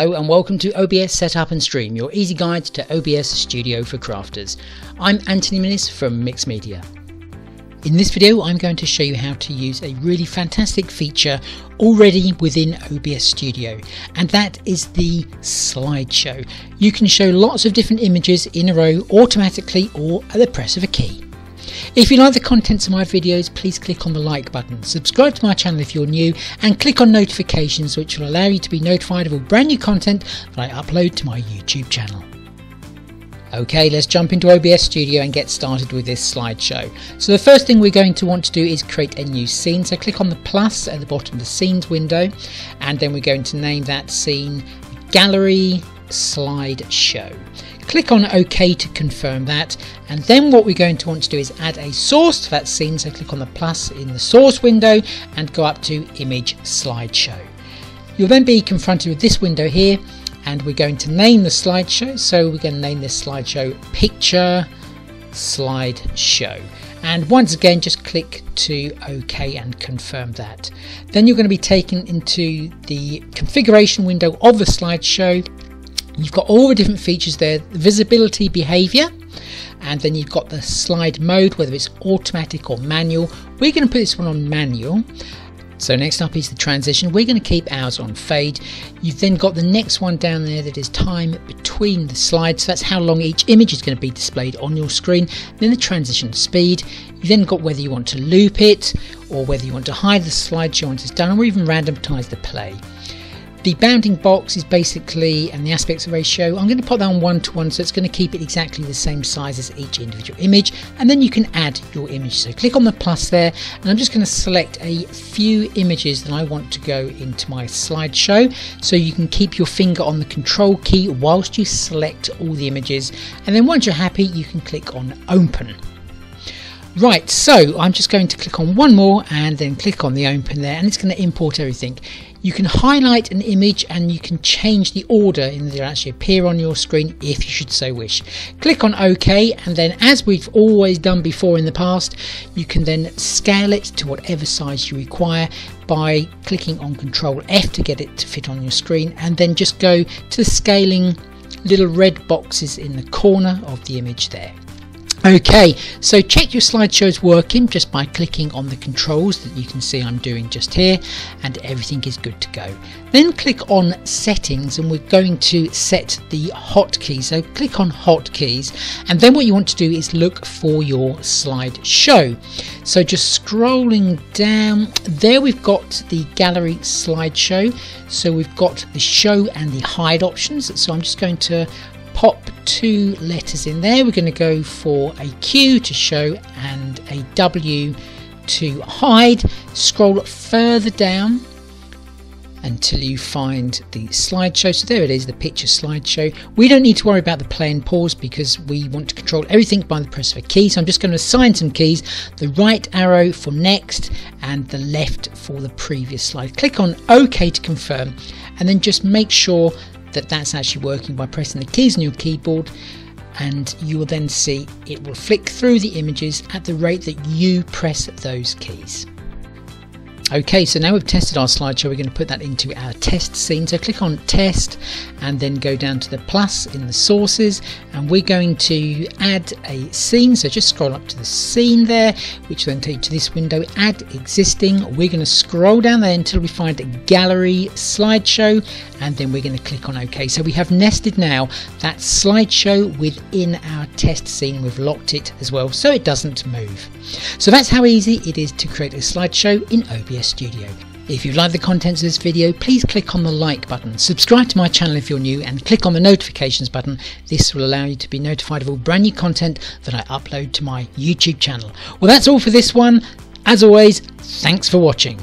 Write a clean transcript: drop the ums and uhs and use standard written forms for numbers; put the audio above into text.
Hello and welcome to OBS Setup and Stream, your easy guide to OBS Studio for crafters. I'm Antony Minnis from Mixed Media. In this video I'm going to show you how to use a really fantastic feature already within OBS Studio, and that is the slideshow. You can show lots of different images in a row automatically or at the press of a key. If you like the contents of my videos, please click on the like button, subscribe to my channel if you're new, and click on notifications, which will allow you to be notified of all brand new content that I upload to my YouTube channel. Okay, let's jump into OBS Studio and get started with this slideshow. So the first thing we're going to want to do is create a new scene. So click on the plus at the bottom of the scenes window, and then we're going to name that scene Gallery Slideshow. Click on OK to confirm that, and then what we're going to want to do is add a source to that scene. So click on the plus in the source window and go up to Image Slideshow. You'll then be confronted with this window here, and we're going to name the slideshow. So we're going to name this slideshow Picture Slideshow, and once again just click to OK and confirm that. Then you're going to be taken into the configuration window of the slideshow. You've got all the different features there, visibility, behavior, and then you've got the slide mode, whether it's automatic or manual. We're going to put this one on manual. So next up is the transition. We're going to keep ours on fade. You've then got the next one down there that is time between the slides. So that's how long each image is going to be displayed on your screen. Then the transition speed. You've then got whether you want to loop it or whether you want to hide the slideshow once it's done, or even randomize the play. The bounding box is basically, and the aspect ratio, I'm going to put that on 1:1, so it's going to keep it exactly the same size as each individual image, and then you can add your image. So click on the plus there, and I'm just going to select a few images that I want to go into my slideshow, so you can keep your finger on the control key whilst you select all the images, and then once you're happy you can click on open. Right, so I'm just going to click on one more and then click on the open there, and it's going to import everything. You can highlight an image and you can change the order in that it'll actually appear on your screen if you should so wish. Click on OK, and then as we've always done before in the past, you can then scale it to whatever size you require by clicking on Control F to get it to fit on your screen, and then just go to the scaling little red boxes in the corner of the image there. Okay, so check your slideshow's working just by clicking on the controls that you can see I'm doing just here, and everything is good to go. Then click on settings, and we're going to set the hotkey. So click on hotkeys, and then what you want to do is look for your slideshow. So just scrolling down, there we've got the gallery slideshow. So we've got the show and the hide options. So I'm just going to pop two letters in there. We're going to go for a Q to show and a W to hide. Scroll further down until you find the slideshow. So there it is, the picture slideshow. We don't need to worry about the play and pause because we want to control everything by the press of a key. So I'm just going to assign some keys, the right arrow for next and the left for the previous slide. Click on OK to confirm, and then just make sure that's actually working by pressing the keys on your keyboard, and you will then see it will flick through the images at the rate that you press those keys. Okay, so now we've tested our slideshow, we're going to put that into our test scene. So click on test and then go down to the plus in the sources, and we're going to add a scene. So just scroll up to the scene there, which then takes you to this window, add existing. We're going to scroll down there until we find a gallery slideshow, and then we're going to click on OK. So we have nested now that slideshow within our test scene. We've locked it as well so it doesn't move. So that's how easy it is to create a slideshow in OBS Studio. If you like the contents of this video, please click on the like button, subscribe to my channel if you're new, and click on the notifications button. This will allow you to be notified of all brand new content that I upload to my YouTube channel. Well, that's all for this one. As always, thanks for watching.